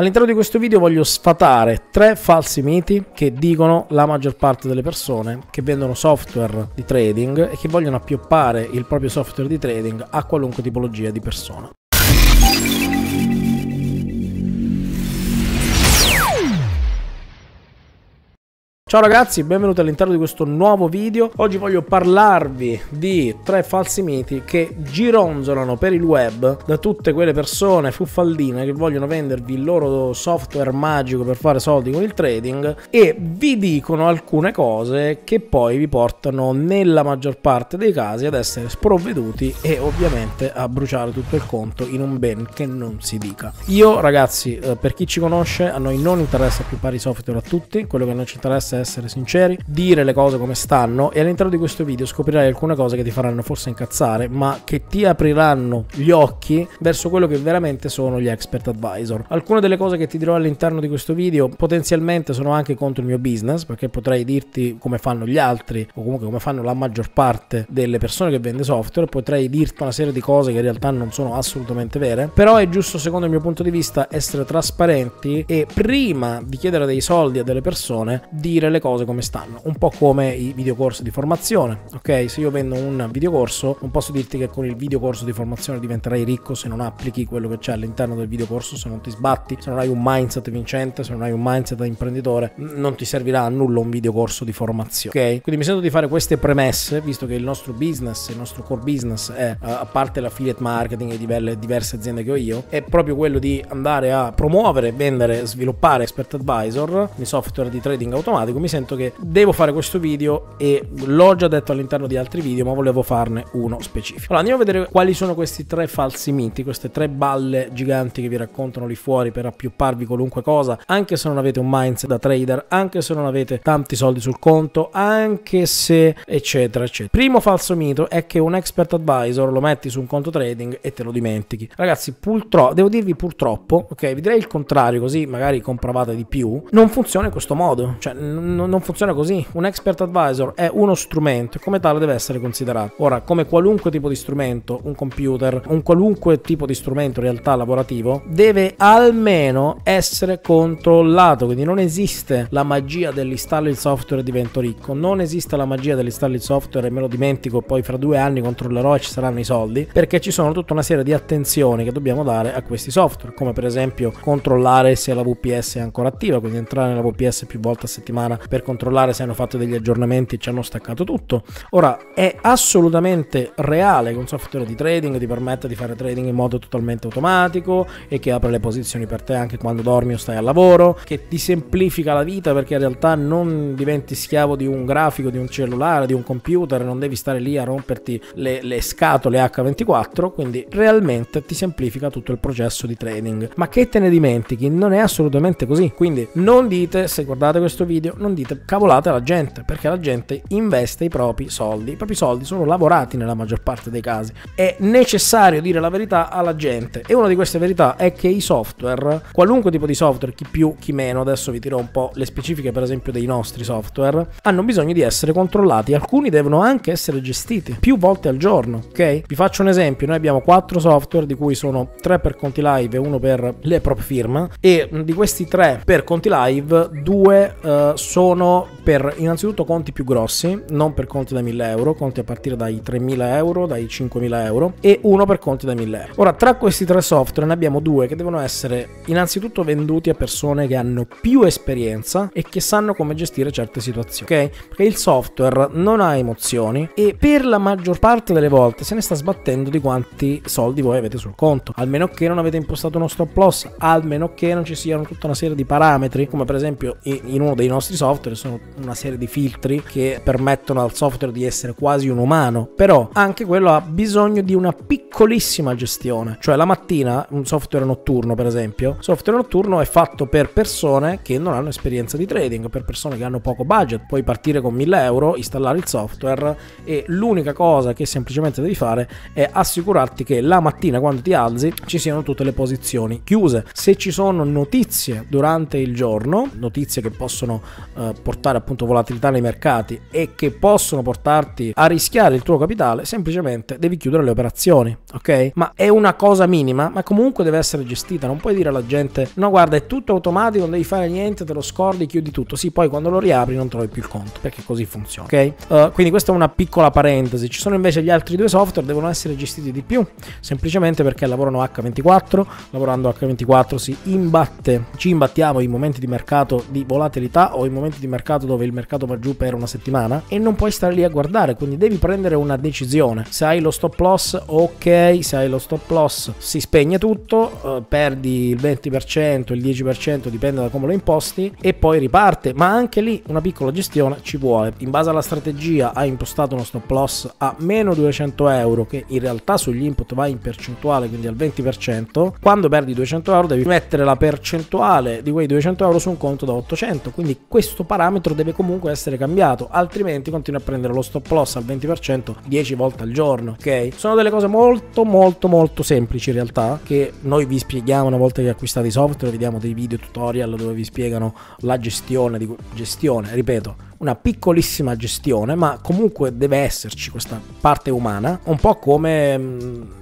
All'interno di questo video voglio sfatare 3 falsi miti che dicono la maggior parte delle persone che vendono software di trading e che vogliono appioppare il proprio software di trading a qualunque tipologia di persona. Ciao ragazzi, benvenuti all'interno di questo nuovo video. Oggi voglio parlarvi di 3 falsi miti che gironzolano per il web da tutte quelle persone fuffaldine che vogliono vendervi il loro software magico per fare soldi con il trading e vi dicono alcune cose che poi vi portano nella maggior parte dei casi ad essere sprovveduti e ovviamente a bruciare tutto il conto in un ben che non si dica. Io ragazzi, per chi ci conosce, a noi non interessa appioppare i software a tutti, quello che a noi ci interessa essere sinceri, dire le cose come stanno, e all'interno di questo video scoprirai alcune cose che ti faranno forse incazzare ma che ti apriranno gli occhi verso quello che veramente sono gli expert advisor. Alcune delle cose che ti dirò all'interno di questo video potenzialmente sono anche contro il mio business, perché potrei dirti come fanno gli altri o comunque come fanno la maggior parte delle persone che vende software, potrei dirti una serie di cose che in realtà non sono assolutamente vere, però è giusto secondo il mio punto di vista essere trasparenti e prima di chiedere dei soldi a delle persone dire le cose come stanno, un po' come i videocorsi di formazione, ok? Se io vendo un videocorso non posso dirti che con il videocorso di formazione diventerai ricco se non applichi quello che c'è all'interno del videocorso, se non ti sbatti, se non hai un mindset vincente, se non hai un mindset da imprenditore non ti servirà a nulla un videocorso di formazione, ok? Quindi mi sento di fare queste premesse, visto che il nostro business, il nostro core business è, a parte l'affiliate marketing e diverse aziende che ho io, è proprio quello di andare a promuovere, vendere, sviluppare expert advisor di software di trading automatico. Mi sento che devo fare questo video e l'ho già detto all'interno di altri video ma volevo farne uno specifico. Allora andiamo a vedere quali sono questi 3 falsi miti, queste 3 balle giganti che vi raccontano lì fuori per appiopparvi qualunque cosa, anche se non avete un mindset da trader, anche se non avete tanti soldi sul conto, anche se eccetera eccetera. Primo falso mito è che un expert advisor lo metti su un conto trading e te lo dimentichi. Ragazzi, purtroppo, devo dirvi purtroppo, ok, vi direi il contrario così magari compravate di più, non funziona in questo modo, cioè non funziona così. Un expert advisor è uno strumento e come tale deve essere considerato. Ora, come qualunque tipo di strumento, un computer, un qualunque tipo di strumento in realtà lavorativo, deve almeno essere controllato. Quindi non esiste la magia dell'installo il software e divento ricco, non esiste la magia dell'installo il software e me lo dimentico, poi fra 2 anni controllerò e ci saranno i soldi, perché ci sono tutta una serie di attenzioni che dobbiamo dare a questi software, come per esempio controllare se la VPS è ancora attiva, quindi entrare nella VPS più volte a settimana per controllare se hanno fatto degli aggiornamenti e ci hanno staccato tutto. Ora, è assolutamente reale che un software di trading ti permetta di fare trading in modo totalmente automatico e che apre le posizioni per te anche quando dormi o stai al lavoro, che ti semplifica la vita perché in realtà non diventi schiavo di un grafico, di un cellulare, di un computer, non devi stare lì a romperti le scatole H24, quindi realmente ti semplifica tutto il processo di trading. Ma che te ne dimentichi? Non è assolutamente così. Quindi non dite, se guardate questo video, non dite cavolate alla gente, perché la gente investe i propri soldi sono lavorati nella maggior parte dei casi. È necessario dire la verità alla gente e una di queste verità è che i software, qualunque tipo di software, chi più chi meno, adesso vi tiro un po' le specifiche per esempio dei nostri software, hanno bisogno di essere controllati, alcuni devono anche essere gestiti più volte al giorno, ok? Vi faccio un esempio, noi abbiamo 4 software di cui sono 3 per conti live e 1 per le prop firma, e di questi 3 per conti live 2 sono per innanzitutto conti più grossi, non per conti da 1000 euro, conti a partire dai 3000 euro, dai 5000 euro, e 1 per conti da 1000 euro. Ora tra questi 3 software ne abbiamo 2 che devono essere innanzitutto venduti a persone che hanno più esperienza e che sanno come gestire certe situazioni, ok? Perché il software non ha emozioni e per la maggior parte delle volte se ne sta sbattendo di quanti soldi voi avete sul conto, almeno che non avete impostato uno stop loss, almeno che non ci siano tutta una serie di parametri, come per esempio in uno dei nostri software sono una serie di filtri che permettono al software di essere quasi un umano, però anche quello ha bisogno di una piccolissima gestione, cioè la mattina un software notturno per esempio, software notturno è fatto per persone che non hanno esperienza di trading, per persone che hanno poco budget, puoi partire con 1000 euro, installare il software e l'unica cosa che semplicemente devi fare è assicurarti che la mattina quando ti alzi ci siano tutte le posizioni chiuse. Se ci sono notizie durante il giorno, notizie che possono portare appunto volatilità nei mercati e che possono portarti a rischiare il tuo capitale, semplicemente devi chiudere le operazioni, ok? Ma è una cosa minima, ma comunque deve essere gestita. Non puoi dire alla gente: no, guarda, è tutto automatico, non devi fare niente, te lo scordi, chiudi tutto. Sì, poi quando lo riapri non trovi più il conto, perché così funziona, ok? Quindi questa è una piccola parentesi. Ci sono invece gli altri due software, devono essere gestiti di più, semplicemente perché lavorano H24. Lavorando H24 si imbatte, ci imbattiamo in momenti di mercato di volatilità o in momenti di mercato dove il mercato va giù per una settimana e non puoi stare lì a guardare, quindi devi prendere una decisione. Se hai lo stop loss, ok, se hai lo stop loss si spegne tutto, perdi il 20%, il 10%, dipende da come lo imposti, e poi riparte. Ma anche lì una piccola gestione ci vuole. In base alla strategia hai impostato uno stop loss a meno 200 euro, che in realtà sugli input va in percentuale, quindi al 20%. Quando perdi 200 euro devi mettere la percentuale di quei 200 euro su un conto da 800, quindi questo parametro deve comunque essere cambiato, altrimenti continui a prendere lo stop loss al 20% 10 volte al giorno, ok? Sono delle cose molto semplici in realtà, che noi vi spieghiamo una volta che acquistate i software. Vediamo dei video tutorial dove vi spiegano la gestione, ripeto, una piccolissima gestione, ma comunque deve esserci questa parte umana, un po' come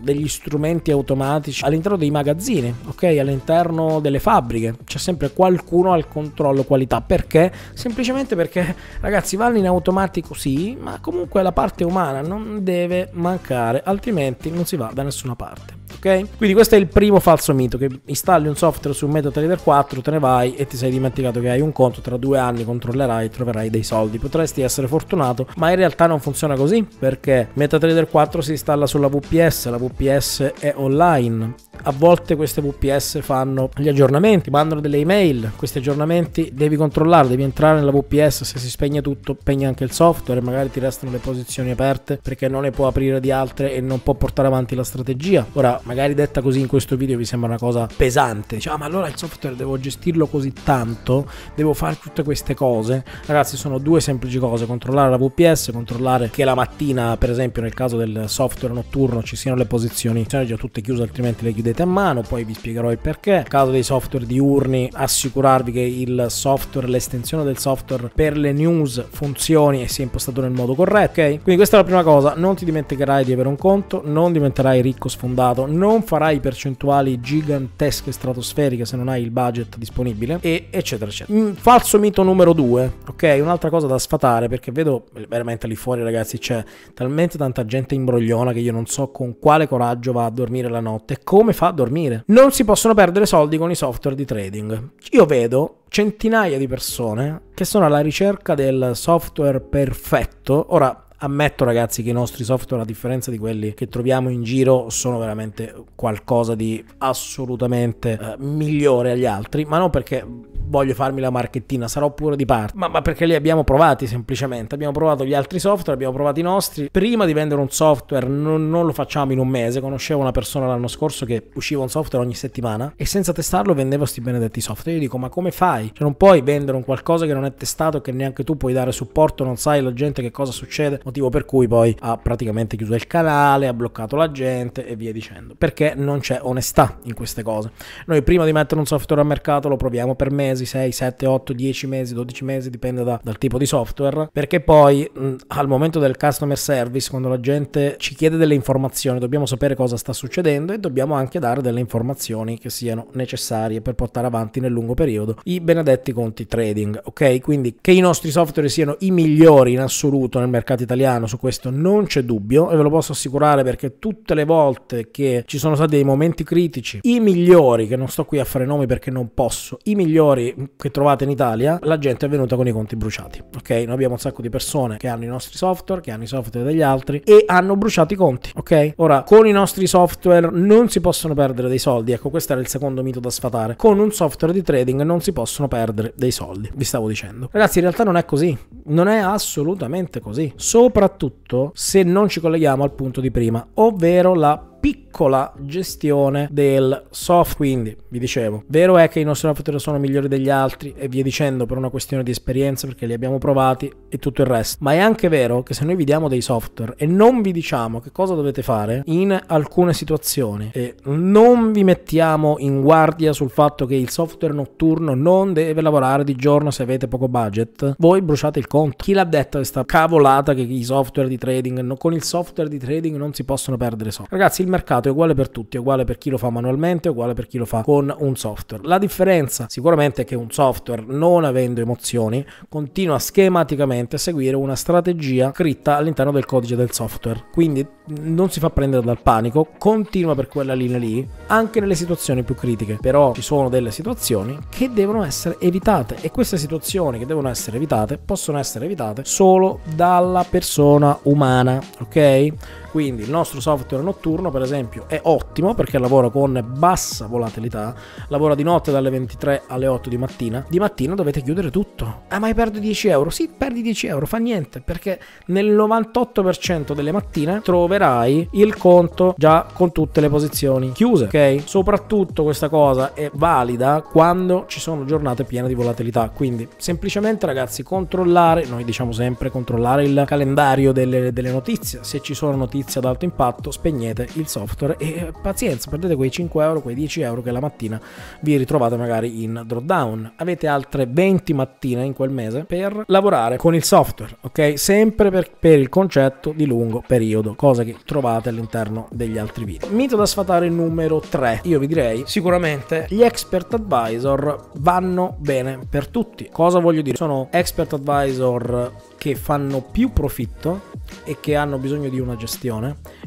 degli strumenti automatici all'interno dei magazzini, ok? All'interno delle fabbriche c'è sempre qualcuno al controllo qualità. Perché? Semplicemente perché, ragazzi, vanno in automatico sì, ma comunque la parte umana non deve mancare, altrimenti non si va da nessuna parte, ok? Quindi questo è il primo falso mito, che installi un software su MetaTrader 4, te ne vai e ti sei dimenticato che hai un conto, tra 2 anni controllerai e troverai dei soldi. Potresti essere fortunato, ma in realtà non funziona così, perché MetaTrader 4 si installa sulla VPS, la VPS è online, a volte queste VPS fanno gli aggiornamenti, mandano delle email, questi aggiornamenti devi controllare, devi entrare nella VPS, se si spegne tutto spegne anche il software, magari ti restano le posizioni aperte perché non ne può aprire di altre e non può portare avanti la strategia. Ora, magari detta così in questo video vi sembra una cosa pesante, dice: ah, ma allora il software devo gestirlo così tanto, devo fare tutte queste cose. Ragazzi, sono 2 semplici cose: controllare la VPS, controllare che la mattina, per esempio nel caso del software notturno, ci siano le posizioni, sono già tutte chiuse, altrimenti le chiudete a mano, poi vi spiegherò il perché. Nel caso dei software diurni, assicurarvi che il software, l'estensione del software per le news funzioni e sia impostato nel modo corretto, ok? Quindi questa è la prima cosa: non ti dimenticherai di avere un conto, non diventerai ricco sfondato, non farai percentuali gigantesche, stratosferiche, se non hai il budget disponibile, e eccetera eccetera. Falso mito numero 2, ok? Un'altra cosa da sfatare, perché vedo veramente lì fuori, ragazzi, c'è talmente tanta gente imbrogliona che io non so con quale coraggio va a dormire la notte, come fa a dormire. Non si possono perdere soldi con i software di trading. Io vedo centinaia di persone che sono alla ricerca del software perfetto. Ora, ammetto, ragazzi, che i nostri software, a differenza di quelli che troviamo in giro, sono veramente qualcosa di assolutamente migliore agli altri, ma non perché voglio farmi la marchettina, sarò pure di parte, ma perché li abbiamo provati, semplicemente abbiamo provato gli altri software, abbiamo provato i nostri. Prima di vendere un software non lo facciamo in un mese. Conoscevo una persona l'anno scorso che usciva un software ogni settimana e senza testarlo vendeva sti benedetti software. Io dico: ma come fai? Cioè, non puoi vendere un qualcosa che non è testato, che neanche tu puoi dare supporto, non sai la gente che cosa succede, motivo per cui poi ha praticamente chiuso il canale, ha bloccato la gente e via dicendo, perché non c'è onestà in queste cose. Noi prima di mettere un software al mercato lo proviamo per mesi, 6, 7, 8, 10 mesi, 12 mesi, dipende dal tipo di software, perché poi al momento del customer service, quando la gente ci chiede delle informazioni, dobbiamo sapere cosa sta succedendo e dobbiamo anche dare delle informazioni che siano necessarie per portare avanti nel lungo periodo i benedetti conti trading, ok? Quindi che i nostri software siano i migliori in assoluto nel mercato italiano, su questo non c'è dubbio, e ve lo posso assicurare, perché tutte le volte che ci sono stati dei momenti critici, i migliori, che non sto qui a fare nomi perché non posso, i migliori che trovate in Italia, la gente è venuta con i conti bruciati, ok? Noi abbiamo un sacco di persone che hanno i nostri software, che hanno i software degli altri e hanno bruciato i conti, ok? Ora, con i nostri software non si possono perdere dei soldi. Ecco, questo era il secondo mito da sfatare: con un software di trading non si possono perdere dei soldi. Vi stavo dicendo, ragazzi, in realtà non è così, non è assolutamente così, soprattutto se non ci colleghiamo al punto di prima, ovvero la piccola gestione del software. Quindi vi dicevo, vero è che i nostri software sono migliori degli altri e via dicendo, per una questione di esperienza, perché li abbiamo provati e tutto il resto, ma è anche vero che se noi vi diamo dei software e non vi diciamo che cosa dovete fare in alcune situazioni e non vi mettiamo in guardia sul fatto che il software notturno non deve lavorare di giorno se avete poco budget, voi bruciate il conto. Chi l'ha detta questa cavolata che i software di trading, con il software di trading non si possono perdere soldi? Ragazzi, il mercato è uguale per tutti, è uguale per chi lo fa manualmente, è uguale per chi lo fa con un software. La differenza sicuramente è che un software, non avendo emozioni, continua schematicamente a seguire una strategia scritta all'interno del codice del software, quindi non si fa prendere dal panico, continua per quella linea lì anche nelle situazioni più critiche. Però ci sono delle situazioni che devono essere evitate e queste situazioni che devono essere evitate possono essere evitate solo dalla persona umana, ok? Quindi il nostro software notturno, per esempio, è ottimo perché lavora con bassa volatilità, lavora di notte dalle 23 alle 8 di mattina. Di mattina dovete chiudere tutto. Ah, ma perdo 10 euro? Sì, perdi 10 euro, fa niente, perché nel 98% delle mattine troverai il conto già con tutte le posizioni chiuse, ok? Soprattutto questa cosa è valida quando ci sono giornate piene di volatilità. Quindi semplicemente, ragazzi, controllare, noi diciamo sempre controllare il calendario delle notizie. Se ci sono notizie ad alto impatto, spegnete il software e pazienza, perdete quei 5 euro, quei 10 euro che la mattina vi ritrovate magari in drawdown. Avete altre 20 mattine in quel mese per lavorare con il software, ok? Sempre per il concetto di lungo periodo, cosa che trovate all'interno degli altri video. Mito da sfatare numero 3. Io vi direi sicuramente gli expert advisor vanno bene per tutti. Cosa voglio dire? Sono expert advisor che fanno più profitto e che hanno bisogno di una gestione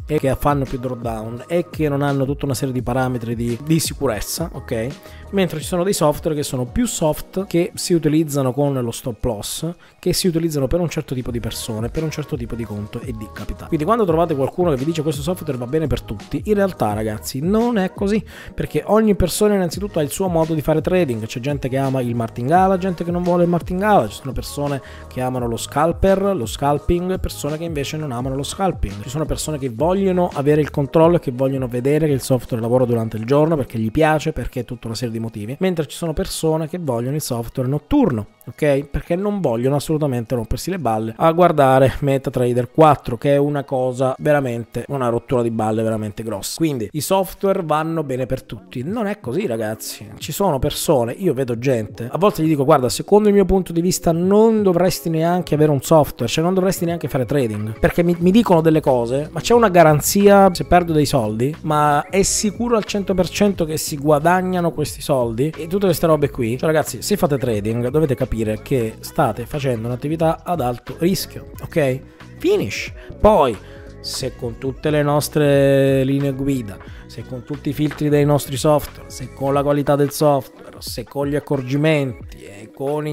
e che fanno più drawdown e che non hanno tutta una serie di parametri di sicurezza, ok? Mentre ci sono dei software che sono più soft, che si utilizzano con lo stop loss, che si utilizzano per un certo tipo di persone, per un certo tipo di conto e di capitale. Quindi quando trovate qualcuno che vi dice questo software va bene per tutti, in realtà, ragazzi, non è così, perché ogni persona innanzitutto ha il suo modo di fare trading. C'è gente che ama il martingale, gente che non vuole il martingale, ci sono persone che amano lo scalper, lo scalping, persone che invece non amano lo scalping, ci sono persone che vogliono avere il controllo e che vogliono vedere che il software lavora durante il giorno perché gli piace, perché è tutta una serie di motivi, mentre ci sono persone che vogliono il software notturno, ok? Perché non vogliono assolutamente rompersi le balle a guardare MetaTrader 4, che è una cosa veramente, una rottura di balle veramente grossa. Quindi i software vanno bene per tutti, non è così, ragazzi. Ci sono persone, io vedo gente, a volte gli dico guarda, secondo il mio punto di vista non dovresti neanche avere un software, cioè non dovresti neanche fare trading, perché mi dicono delle cose, ma c'è una garanzia se perdo dei soldi? Ma è sicuro al 100% che si guadagnano questi soldi? E tutte queste robe qui. Cioè, ragazzi, se fate trading dovete capire che state facendo un'attività ad alto rischio, ok? Finish. Poi, se con tutte le nostre linee guida, se con tutti i filtri dei nostri software, se con la qualità del software, se con gli accorgimenti e con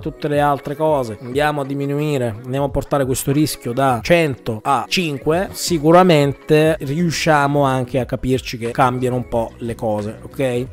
tutte le altre cose andiamo a diminuire, andiamo a portare questo rischio da 100 a 5, sicuramente riusciamo anche a capirci che cambiano un po' le cose, ok?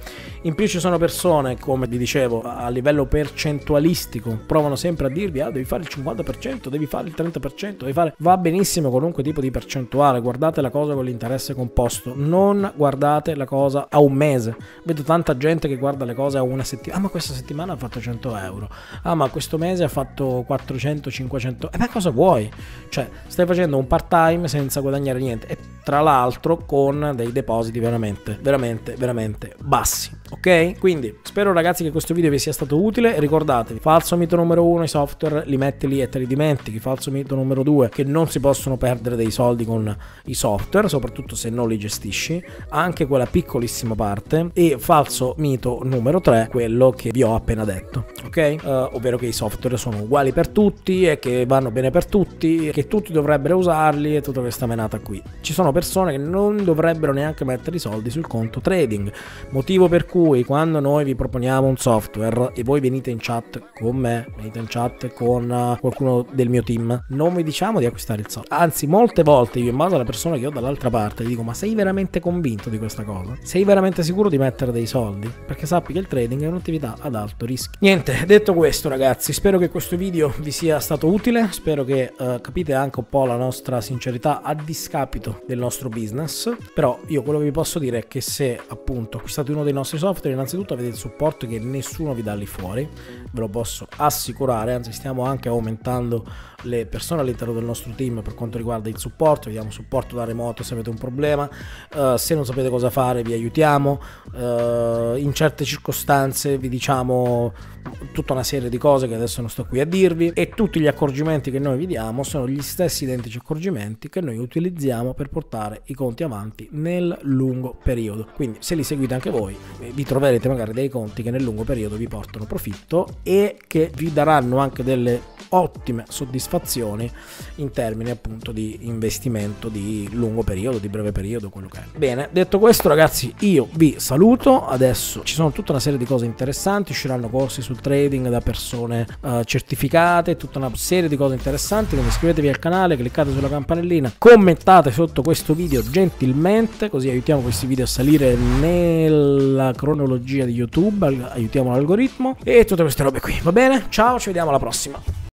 In più ci sono persone, come vi dicevo, a livello percentualistico provano sempre a dirvi ah, devi fare il 50%, devi fare il 30%, devi fare... Va benissimo qualunque tipo di percentuale, guardate la cosa con l'interesse composto, non guardate la cosa a un mese. Vedo tanta gente che guarda le cose a una settimana. Ah, ma questa settimana ha fatto 100 euro. Ah, ma questo mese ha fatto 400, 500. Ma cosa vuoi? Cioè, stai facendo un part-time senza guadagnare niente e tra l'altro con dei depositi veramente bassi. Ok? Quindi spero, ragazzi, che questo video vi sia stato utile. Ricordatevi, falso mito numero 1, i software li metti lì e te li dimentichi. Falso mito numero 2, che non si possono perdere dei soldi con i software, soprattutto se non li gestisci, anche quella piccolissima parte. E falso mito numero 3, quello che vi ho appena detto, ok? Ovvero che i software sono uguali per tutti e che vanno bene per tutti, che tutti dovrebbero usarli e tutta questa menata qui. Ci sono persone che non dovrebbero neanche mettere i soldi sul conto trading, motivo per cui cui quando noi vi proponiamo un software e voi venite in chat con me, venite in chat con qualcuno del mio team, non vi diciamo di acquistare il software. Anzi, molte volte io in base alla persona che ho dall'altra parte gli dico: ma sei veramente convinto di questa cosa? Sei veramente sicuro di mettere dei soldi? Perché sappi che il trading è un'attività ad alto rischio. Niente, detto questo ragazzi, spero che questo video vi sia stato utile, spero che capite anche un po' la nostra sincerità a discapito del nostro business. Però io quello che vi posso dire è che se appunto acquistate uno dei nostri software, innanzitutto avete il supporto che nessuno vi dà lì fuori, ve lo posso assicurare. Anzi, stiamo anche aumentando le persone all'interno del nostro team per quanto riguarda il supporto. Vi diamo supporto da remoto se avete un problema, se non sapete cosa fare vi aiutiamo, in certe circostanze vi diciamo tutta una serie di cose che adesso non sto qui a dirvi, e tutti gli accorgimenti che noi vi diamo sono gli stessi identici accorgimenti che noi utilizziamo per portare i conti avanti nel lungo periodo. Quindi se li seguite anche voi vi troverete magari dei conti che nel lungo periodo vi portano profitto e che vi daranno anche delle ottime soddisfazioni in termini appunto di investimento di lungo periodo, di breve periodo, quello che è. Bene, detto questo ragazzi, io vi saluto. Adesso ci sono tutta una serie di cose interessanti, usciranno corsi sul trading da persone certificate, tutta una serie di cose interessanti, quindi iscrivetevi al canale, cliccate sulla campanellina, commentate sotto questo video gentilmente, così aiutiamo questi video a salire nella cronologia di YouTube, aiutiamo l'algoritmo e tutte queste robe qui, va bene? Ciao, ci vediamo alla prossima.